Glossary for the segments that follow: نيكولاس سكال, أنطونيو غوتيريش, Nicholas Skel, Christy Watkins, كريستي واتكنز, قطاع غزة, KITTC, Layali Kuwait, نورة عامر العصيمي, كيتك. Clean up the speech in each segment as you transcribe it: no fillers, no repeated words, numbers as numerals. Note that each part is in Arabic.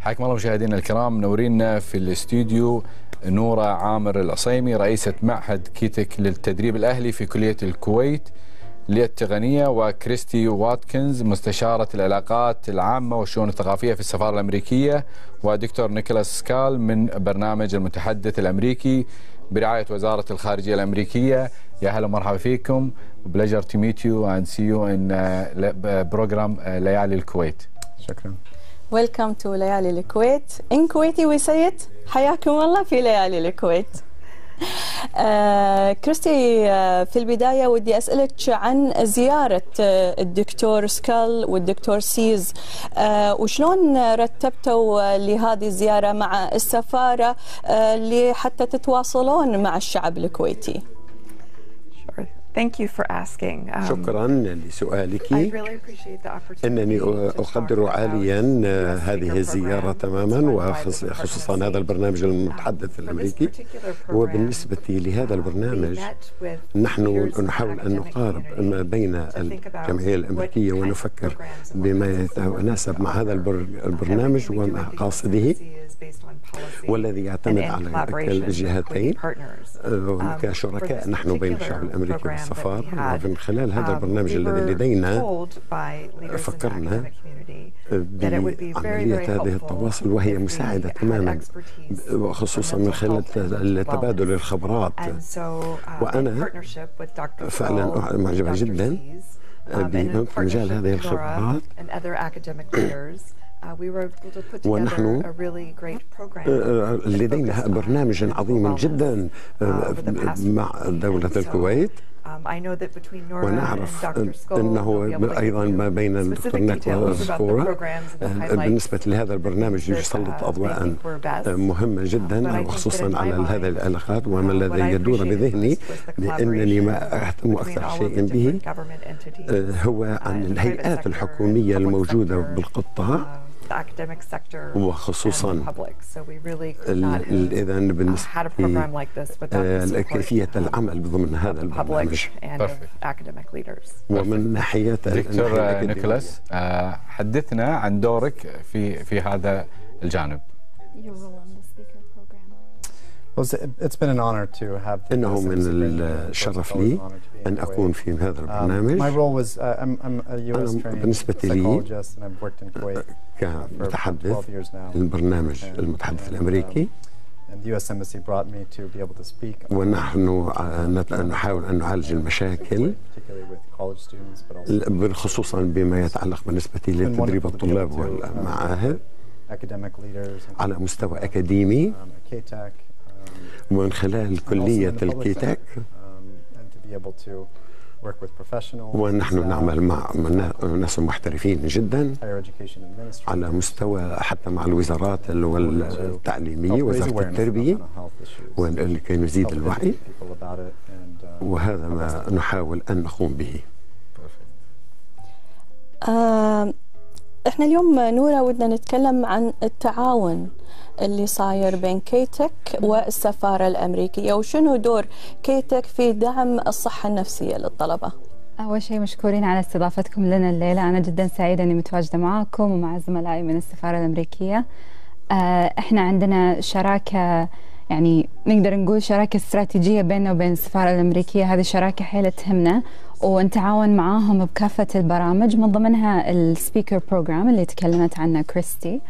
حياكم الله مشاهدينا الكرام، منورينا في الاستوديو نورة عامر العصيمي رئيسة معهد كيتك للتدريب الأهلي في كلية الكويت للتقنية، وكريستي واتكنز مستشارة العلاقات العامة والشؤون الثقافية في السفارة الأمريكية، ودكتور نيكولاس سكال من برنامج المتحدث الأمريكي برعاية وزارة الخارجية الأمريكية. يا هلا ومرحبا فيكم. Pleasure to meet you and see you in program ليالي الكويت. شكرا. Welcome to ليالي الكويت. In Kuwaiti we say it. حياكم الله في ليالي الكويت. كريستي، في البداية ودي أسألك عن زيارة الدكتور سكال والدكتور سيز، وشلون رتبتوا لهذه الزيارة مع السفارة لحتى تتواصلون مع الشعب الكويتي؟ Thank you for asking. شكراً لسؤالك. إنني أقدر عالياً هذه الزيارة تماماً، وخصوصاً هذا البرنامج المتحدث الأمريكي. وبالنسبة لهذا البرنامج نحن نحاول أن نقارب ما بين الجمعية الأمريكية ونفكر بما يتناسب مع هذا البرنامج ومع قاصده، والذي يعتمد على الجهتين كشركاء نحن بين الشعب الأمريكي والسفارة. ومن خلال هذا البرنامج الذي لدينا فكرنا بعملية هذه التواصل، وهي مساعدة تماما، وخصوصا من خلال تبادل الخبرات. وأنا فعلا معجبة جدا بمجال هذه الخبرات، ونحن لدينا برنامج عظيم جدا مع دولة الكويت. ونعرف أنه أيضا ما بين الدكتور نيكولاس بالنسبة لهذا البرنامج يسلط أضواء مهمة جدا، وخصوصا على هذه العلاقات. وما الذي يدور بذهني، لأنني ما أهتم أكثر شيء به، هو عن الهيئات الحكومية الموجودة بالقطاع، وخصوصا إذا بالنسبة كيفية العمل ضمن هذا البرنامج. ومن ناحية دكتور نيكولاس، حدثنا عن دورك في هذا الجانب. إنه من الشرف لي أن أكون في هذا البرنامج. بالنسبة لي كمتحدث للبرنامج المتحدث الأمريكي، ونحن نحاول أن نعالج المشاكل خصوصا بما يتعلق بالنسبة لتدريب الطلاب والمعاهد على مستوى أكاديمي، ومن خلال كلية الكيتك، ونحن نعمل مع ناس محترفين جدا على مستوى حتى مع الوزارات التعليمية، وزارة التربية، ولكي نزيد الوعي. وهذا ما نحاول أن نقوم به. احنا اليوم نورة ودنا نتكلم عن التعاون اللي صاير بين كيتك والسفارة الأمريكية، وشنو دور كيتك في دعم الصحة النفسية للطلبة؟ أول شيء مشكورين على استضافتكم لنا الليلة، أنا جدا سعيدة أني متواجدة معاكم ومع زملائي من السفارة الأمريكية. احنا عندنا شراكة، يعني نقدر نقول شراكة استراتيجية بيننا وبين السفارة الأمريكية. هذه الشراكة حيل تهمنا، ونتعاون معاهم بكافة البرامج، من ضمنها السبيكر بروجرام اللي تكلمت عنه كريستي.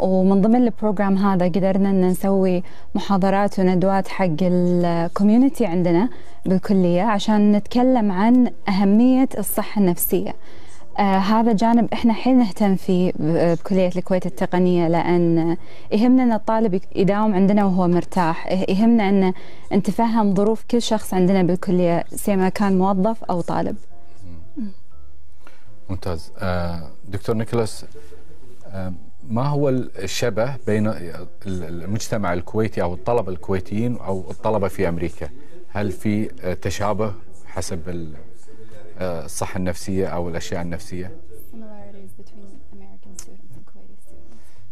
ومن ضمن البروجرام هذا قدرنا أن نسوي محاضرات وندوات حق الكوميونتي عندنا بالكلية عشان نتكلم عن أهمية الصحة النفسية. هذا جانب احنا حين نهتم فيه بكلية الكويت التقنية، لأن يهمنا أن الطالب يداوم عندنا وهو مرتاح. يهمنا أن نتفهم ظروف كل شخص عندنا بالكلية، سواء كان موظف أو طالب. ممتاز. دكتور نيكولاس، ما هو الشبه بين المجتمع الكويتي أو الطلبة الكويتيين أو الطلبة في أمريكا؟ هل في تشابه حسب الصحة النفسية أو الأشياء النفسية؟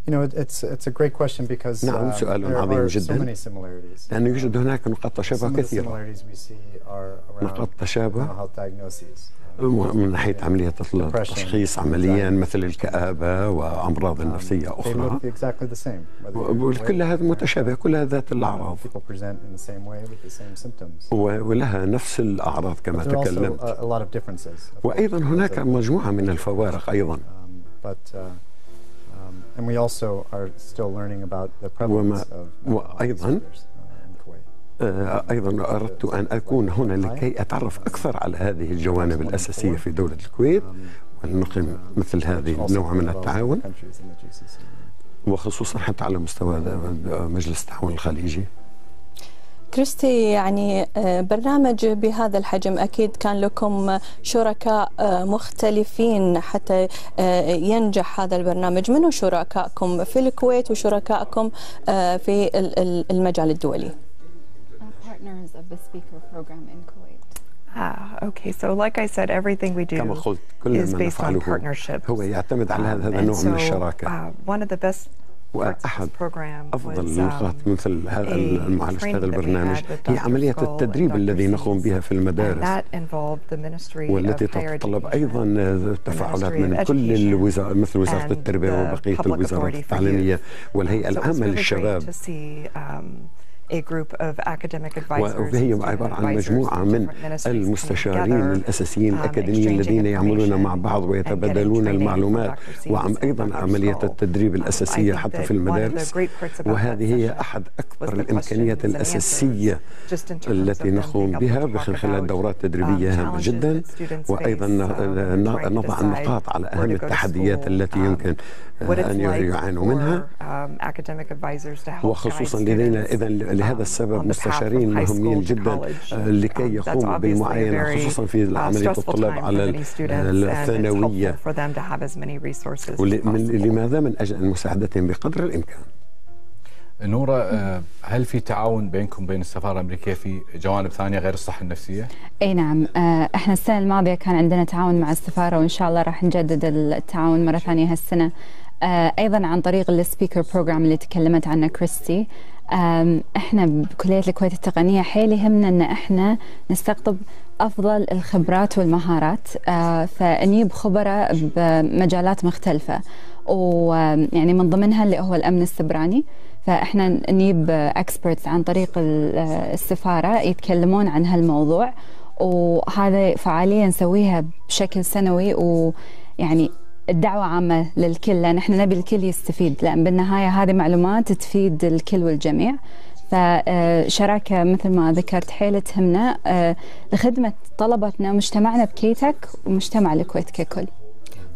You know, it's a great question because there are so many similarities. لأنه يوجد هناك نقاط تشابه كثيرة. نقاط تشابه من ناحية عملية التشخيص عمليا مثل الكآبة وأمراض نفسية أخرى. كل هذا متشابه، كلها ذات الأعراض. ولها نفس الأعراض كما تكلمت. وأيضا هناك مجموعة من الفوارق أيضا. And we also are still learning about the prevalence of وأيضاً أردت أن أكون هنا لكي أتعرف أكثر على هذه الجوانب الأساسية في دولة الكويت ونقيم مثل هذه النوع من التعاون وخصوصاً حتى على مستوى مجلس التعاون الخليجي. كريستي، يعني برنامج بهذا الحجم أكيد كان لكم شركاء مختلفين حتى ينجح هذا البرنامج. منو شركائكم في الكويت وشركائكم في المجال الدولي؟ Okay, so like I said, everything we do is based on partnerships. هو يعتمد على هذا النوع من الشراكة. One of the best وأحد أفضل النقاط مثل هذا المعالجة هذا البرنامج هي عملية التدريب الذي نقوم بها في المدارس والتي تتطلب أيضا تفاعلات من كل الوزارات مثل وزارة التربية وبقية الوزارات التعليمية والهيئة العامة للشباب. وهي عبارة عن مجموعة من المستشارين الأساسيين الأكاديميين الذين يعملون مع بعض ويتبادلون المعلومات وأيضا عملية التدريب الأساسية حتى في المدارس. وهذه هي أحد أكبر الإمكانيات الأساسية التي نقوم بها من خلال دورات تدريبية هامة جدا. وأيضا نضع النقاط على أهم التحديات التي يمكن أن يعانوا منها وخصوصا لدينا إذن لهذا السبب مستشارين مهمين جدا لكي يقوموا بالمعاينة خصوصا في عملية الطلاب على الثانوية لماذا من أجل مساعدتهم بقدر الإمكان. نورا، هل في تعاون بينكم بين السفارة الأمريكية في جوانب ثانية غير الصحة النفسية؟ أي نعم، احنا السنة الماضية كان عندنا تعاون مع السفارة وإن شاء الله راح نجدد التعاون مرة ثانية هالسنة. أيضا عن طريق السبيكر بروجرام اللي تكلمت عنه كريستي، احنا بكلية الكويت التقنية حيل يهمنا ان احنا نستقطب افضل الخبرات والمهارات، فنجيب خبراء بمجالات مختلفة ويعني من ضمنها اللي هو الامن السبراني. فاحنا نجيب اكسبرتس عن طريق السفارة يتكلمون عن هالموضوع، وهذا فعالية نسويها بشكل سنوي ويعني الدعوة عامة للكل لأن احنا نبي الكل يستفيد، لأن بالنهاية هذه معلومات تفيد الكل والجميع. فشراكة مثل ما ذكرت حيل تهمنا لخدمة طلبتنا ومجتمعنا بكيتك ومجتمع الكويت ككل.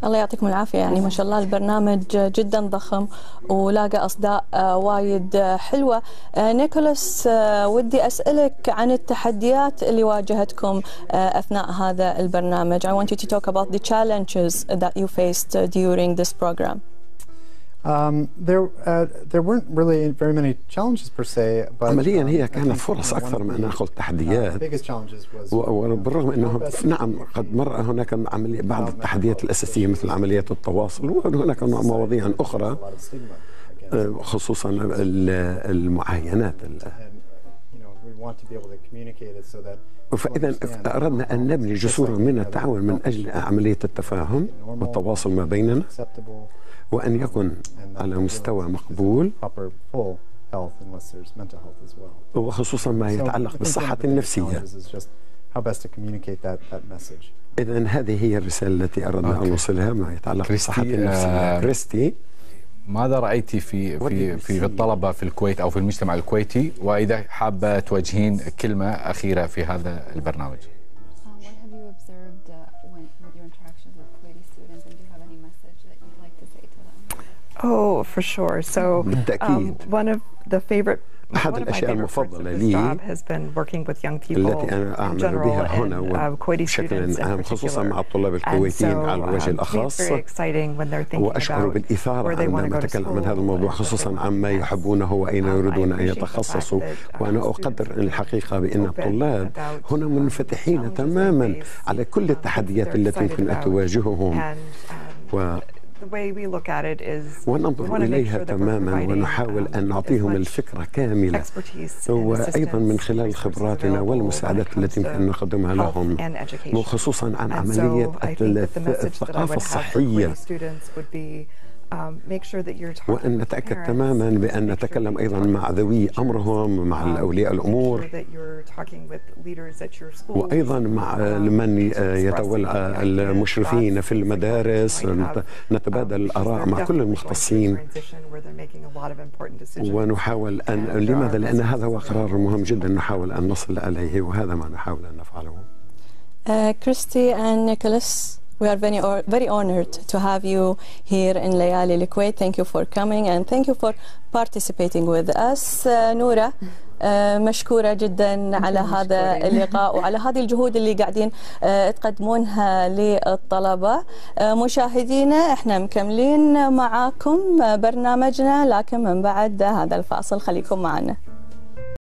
الله يعطيكم العافية، يعني ما شاء الله البرنامج جدا ضخم ولاقى أصداء وايد حلوة. نيكولاس، ودي أسألك عن التحديات اللي واجهتكم أثناء هذا البرنامج. I want you to talk about the challenges that you faced during this program. There weren't really very many challenges per se, but عمليا هي كانت فرص أكثر ما نأخذ تحديات. وبالرغم أنه نعم قد مر هناك بعض التحديات الأساسية مثل عمليات التواصل وهناك مواضيع أخرى خصوصا المعاينات. فإذا أردنا أن نبني جسورا من التعاون من أجل عملية التفاهم والتواصل ما بيننا وأن يكن على مستوى مقبول وخصوصا ما يتعلق بالصحة النفسية. إذن هذه هي الرسالة التي أردنا أن نوصلها ما يتعلق بالصحة النفسية. كريستي، ماذا رأيتي في الطلبة في الكويت أو في المجتمع الكويتي، وإذا حابة توجهين كلمة أخيرة في هذا البرنامج؟ Oh, for sure. So one of the favorite أحد الأشياء المفضلة لي التي أنا أعمل بها هنا وبشكل عام خصوصا مع الطلاب الكويتيين على الوجه الأخص، وأشعر بالإثارة عندما أتكلم عن هذا الموضوع خصوصا عما يحبونه وأين يريدون أن يتخصصوا. وأنا أقدر الحقيقة بأن الطلاب هنا منفتحين تماما على كل التحديات التي يمكن أن تواجههم the way we look at it is وننظر إليها تماما ونحاول أن نعطيهم الفكرة كاملة وأيضا من خلال خبراتنا والمساعدات التي يمكن أن نقدمها لهم وخصوصا عن عملية الثقافة الصحية وأن نتأكد تماما بأن نتكلم أيضا مع ذوي أمرهم مع أولياء الأمور وأيضا مع من يتولى المشرفين في المدارس نتبادل الآراء مع كل المختصين ونحاول أن لماذا؟ لأن هذا هو قرار مهم جدا نحاول أن نصل إليه وهذا ما نحاول أن نفعله. Christy and Nicholas, we are very honored to have you here in Layali Kuwait. Thank you for coming and thank you for participating with us. Noura, مشكورة جدا على هذا اللقاء وعلى هذه الجهود اللي قاعدين تقدمونها للطلبة. مشاهدينا احنا مكملين معاكم برنامجنا لكن من بعد هذا الفاصل خليكم معنا.